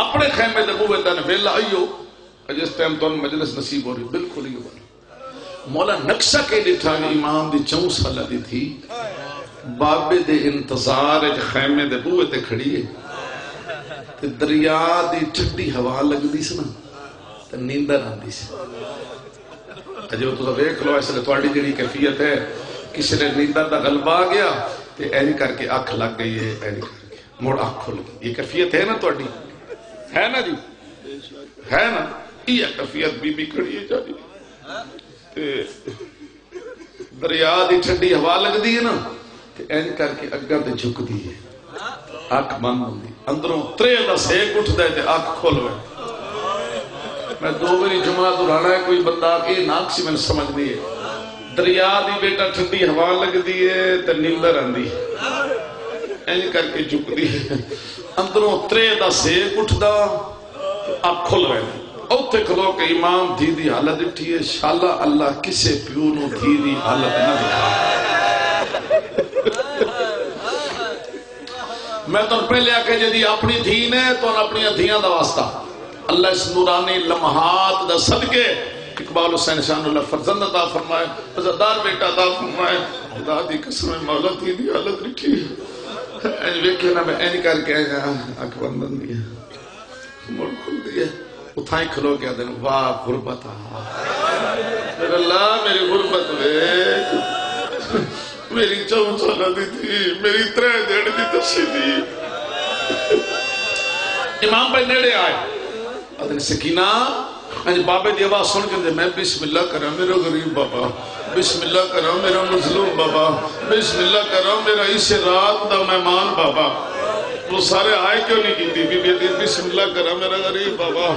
अपने खेमे दे बूहे ते वेला आइयो जिस टाइम तुम मजलिस नसीब हो रही बिल्कुल ही मौला नक्शा के लिखा इमाम दी चौं साल दी थी बाबे दे इंतजार खेमे दे बूहे ते खड़ी है दरिया दी ठंडी हवा लगदी सी ना ते नींदर आंदी सी अजे तुसीं वेख लो इसले तुहाडी जिहड़ी कैफियत है किसी ने नींदर दा गलबा आ गया ते ऐनी करके अख लग गई है ऐनी करके मुड़ अख खुल गई ये कैफियत है ना तुहाडी है ना जी है ना ये कैफियत बीबी खड़ी है जादी ते दरिया दी ठंडी हवा लगदी है ना ते ऐनी करके अग्गा ते झुकदी है अख बंद होंदी अंदरों त्रे दा सेक उठदा है ते अख खुलवे मैं दो बारी जुमा दुहराना है कोई बंदा ये नाक सी मैनूं समझ नहीं है दरिया दी बेटा ठंडी हवा लगती है तो नींदर आंदी इंज करके चुकती है अंदरों त्रे दा सेक उठदा अख खुल रही उत्थे खलो के इमाम धी दी हालत उठी है शाला अल्लाह किसे प्यो नूं धी दी हालत ना मैं तुहानूं पहले आखे जी अपनी धी ने तुहानूं अपनी धीआं दा वास्ता अल्लाह इस नूरानी लम्हात दा सदके इकबाल हुसैन शानुल्लाह फरजंद अता फरमाए अज़ादार बेटा अता फरमाए खुदा दी कसम मौला दी दी हालत रिठी ऐ वेखे ना मैं ऐ करके अख बंद नहीं है मुड़ खुल गया उठाई खलो गया दिन वाह गुरबत मेरे अल्लाह मेरी गुरबत वे मेरी चौं साल दी थी मेरी त्रै डेढ़ दी तसी थी इमाम भाई नेड़े आए अदन सकीना बाबे की आवाज सुन के मैं बिस्मिल्ला करा मेरा गरीब बाबा बिस्मिल्ला करा मेरा मजलूम बाबा बिस्मिल्ला करा मेरा इस रात दा मेहमान बाबा वो सारे आए क्यों नहीं कीती बीबी बिस्मिल्ला करा मेरा गरीब बाबा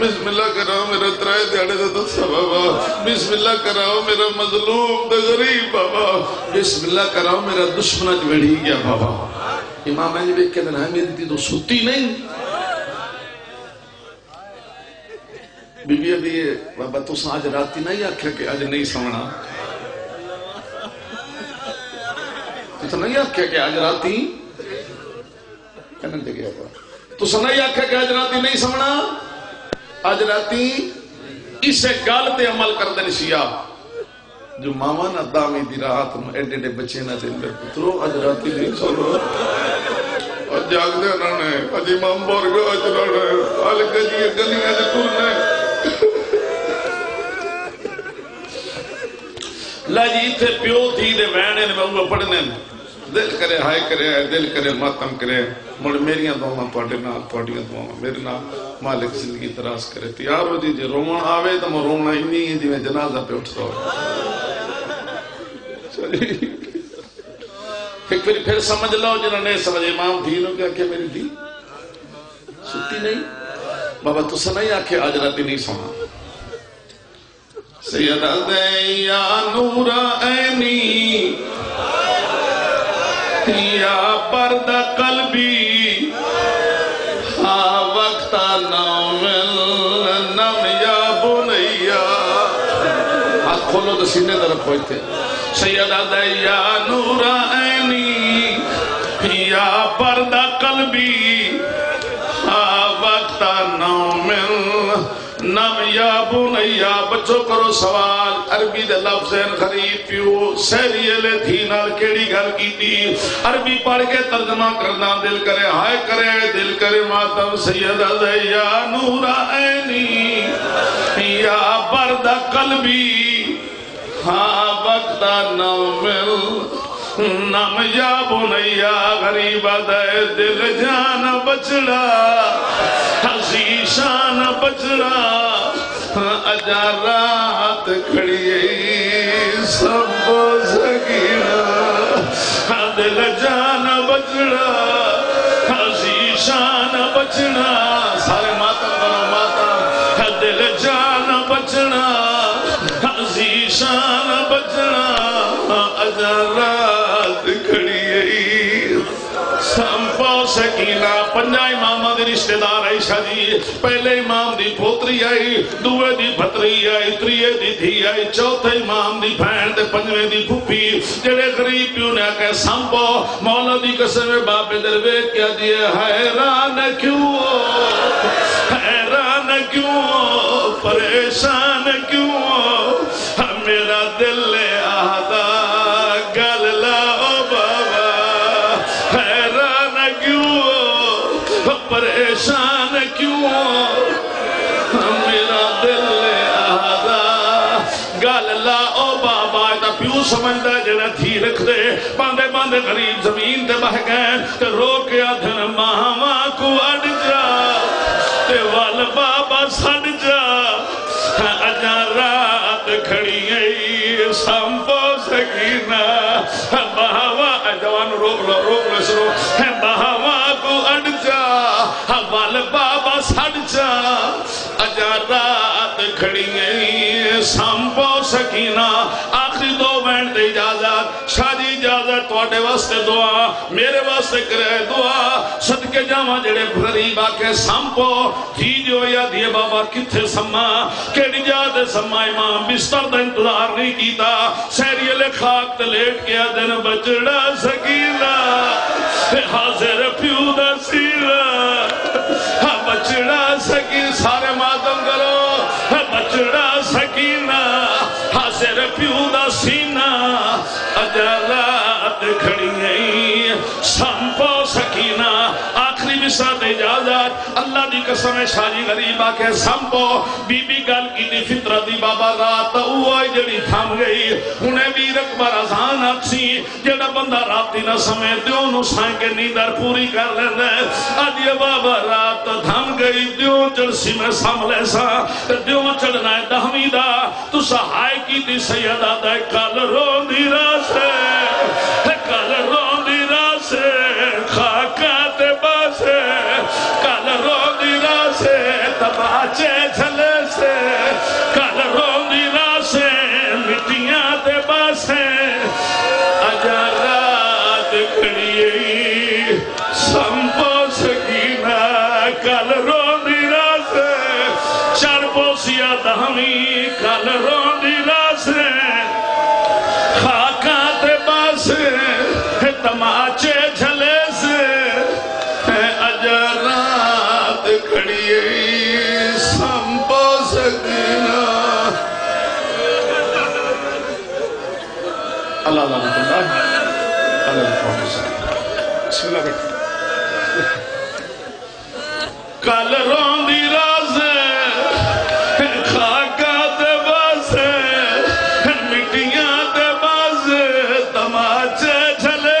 बिस्मिल्ला करा मेरा त्राए दिहाड़े दा दस्सा बाबा बिस्मिल्ला कराओ मेरा मजलूम दा गरीब बाबा बिस्मिल्ला कराओ मेरा दुश्मन च वेड़ी गया बाबा इमाम जी देख के ना मेरी दी तो सुती नहीं बीबी अभी बाबा तुस आज राती नहीं आख्या कि आज नहीं सोना तुस नहीं आख्या कि आज राती तुस नहीं आख्या कि आज राती नहीं सोना आज राती इस गल ते अमल कर देनी सी आप जो मावा ना दामी दी रात में एडे एडे बच्चे ना दिन पुत्रो आज राती नहीं सोना जागदे रहना है अज इमाम बोरगो अज रहना है अलग जी गलियां च टुरना है ला जी इतने प्यो धी दे वैने ने मैं उह पढ़ने दिल करे हाय करे दिल करे मातम करे मुड़ मेरिया दुआवां तुहाडे नाल तुहाडियां दुआवां मेरे नाल मालिक जिंदगी तराश करे तैयार हो जी रोवण आवे तो मैं रोवना ही नहीं है जिम्मे जनाजा पे उठता एक बार फिर समझ लो जिन्होंने समझे इमाम धी ने क्या क्या मेरी धी सुती नहीं बाबा तुसा नहीं आखे आज रात नहीं सोना सैयदा या नूरा ऐनी या पर्दा कल्बी सीने तरफ पहुंचते सैयदा या नूरा ऐनी या पर्दा कल्बी वक्ता नौमिल नम या बुनैया बच्चों करो सवाल अरबी दे लफ्ज़ खरीद पियो सहरियले थी नाल केड़ी गल कीती अरबी पढ़ के तर्जमा करना दिल करे हाय करे दिल करे मातम सैयदा या नूरा ऐनी या पर्दा कल्बी हाँ बक्ता नमिल नम या बुनैया गरीब दे दिल जान बचड़ा हसी शान बचड़ा अजा रात खड़ी सब सगीरा दिल जान बचड़ा हसी शान बचड़ा सारे माता बना माता दिल जान बचड़ा शान बचना अजारात खड़ी संपो सकीना पंजा इमामा दी रिश्तेदार आई शादी पहले इमाम दी पोतरी आई दुए दी भतरी आई त्रिए दी थी आई चौथे इमाम दी भैन ते पंजवे दी फुफी जेड़े गरीब पियो ने के संपो मौला दी कसम बाबे दर वेख के दिए हैरान क्यों हैरान क्यों परेशान क्यों मेरा दिल ले आता गल लाओ बाबा हैरान क्यों परेशान क्यों मेरा दिल ले आता गल लाओ बाबा तो प्यू समझदा जरा थी रख दे बांधे बांधे गरीब जमीन ते बह गए ते रो के आधन माहवा को अड़ जा ते वाल बाबा सड़ जा अजा रात खड़ी संभो सकीना बहावा जवान रोक लो रोक लो सो है बहावा को अड़ जा वाल बाबा सड़ जा अजा रात खड़ी संभो सकीना आखिरी दो मिनट की इजाजत शादी इजाजत थोड़े वास्ते दुआ मेरे वास्ते करे दुआ सदके जावा जेड़े गरीब आके संपो जी जो या दिए बाबा किथे समा केड़ी जाते समा इमाम बिस्तर दा इंतजार नहीं कीता सहरियले खाक ते लेट गया दिन बचड़ा सकीना हाजिर प्यू दा सीना हां बचड़ा सकी सारे मातम करो हां बचड़ा सकीना हाजिर प्यू दा सीना अदालत खड़ी गई संपो सकीना आखिरी विसात इजाजत अल्लाह दी कसम है शादी गरीब आके संपो बीबी गल की फितरत दी बाबा रात वो जड़ी थम गई हुणे भी रकबा रजान आखसी जेड़ा बंदा राती ना समे दियो नु सांके नींदर पूरी कर लेंदा अज बाबा रात थम गई दियो चलसी में संभले सा ते दियो चढ़ना है दहवीं दा तुसा हाय कीती सैयदा दा कल रोंदी रात है कल रोंदी रात से खाका ते बासे कल रोंदी रात से तबाचे छले से कल रोंदी रात से मिटिया ते बासे अजा रात खड़ी संपो सकीना कल रोंदी रात से चढ़ पोसिया दहमी कल रोंदी रात से खाका ते बासे तमाचे छले से अजा रात खड़ी संपो सकीना अल्लाह अल्लाह कल रोंदी राज खाका ते बस मिट्टिया ते बस तमाचे छले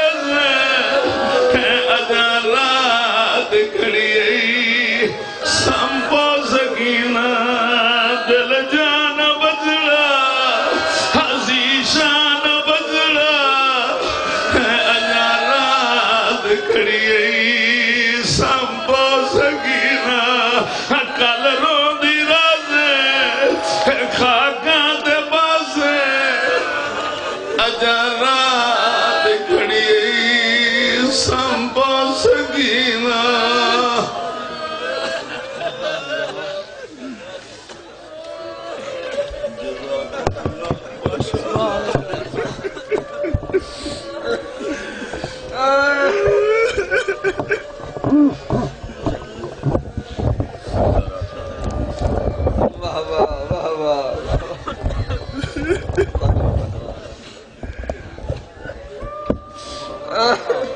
अजा रात खड़ी संपो वाह वाह वाह।